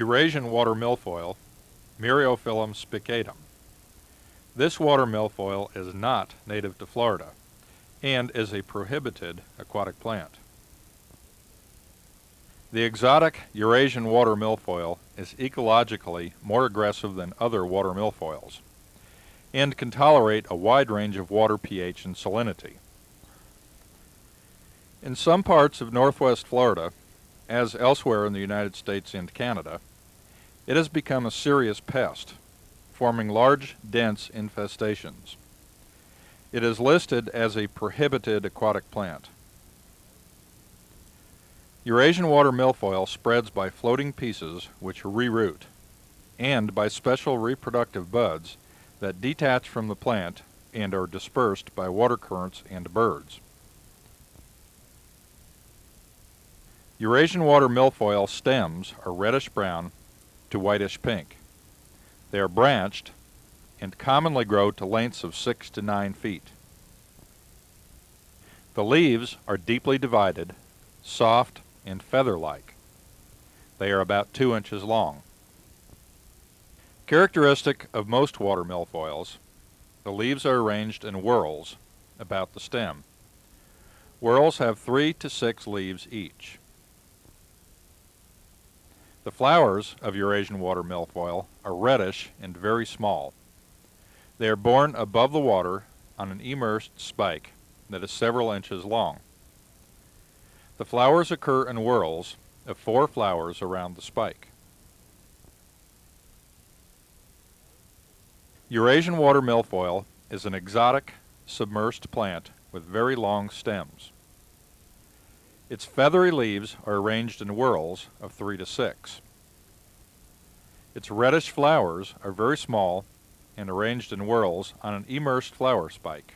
Eurasian water milfoil, Myriophyllum spicatum. This water milfoil is not native to Florida and is a prohibited aquatic plant. The exotic Eurasian water milfoil is ecologically more aggressive than other water milfoils and can tolerate a wide range of water pH and salinity. In some parts of northwest Florida, as elsewhere in the United States and Canada, it has become a serious pest, forming large, dense infestations. It is listed as a prohibited aquatic plant. Eurasian water milfoil spreads by floating pieces which reroot, and by special reproductive buds that detach from the plant and are dispersed by water currents and birds. Eurasian water milfoil stems are reddish-brown to whitish-pink. They are branched and commonly grow to lengths of 6 to 9 feet. The leaves are deeply divided, soft, and feather-like. They are about 2 inches long. Characteristic of most water milfoils, the leaves are arranged in whorls about the stem. Whorls have 3 to 6 leaves each. The flowers of Eurasian water milfoil are reddish and very small. They are borne above the water on an immersed spike that is several inches long. The flowers occur in whorls of 4 flowers around the spike. Eurasian water milfoil is an exotic, submersed plant with very long stems. Its feathery leaves are arranged in whorls of 3 to 6. Its reddish flowers are very small and arranged in whorls on an immersed flower spike.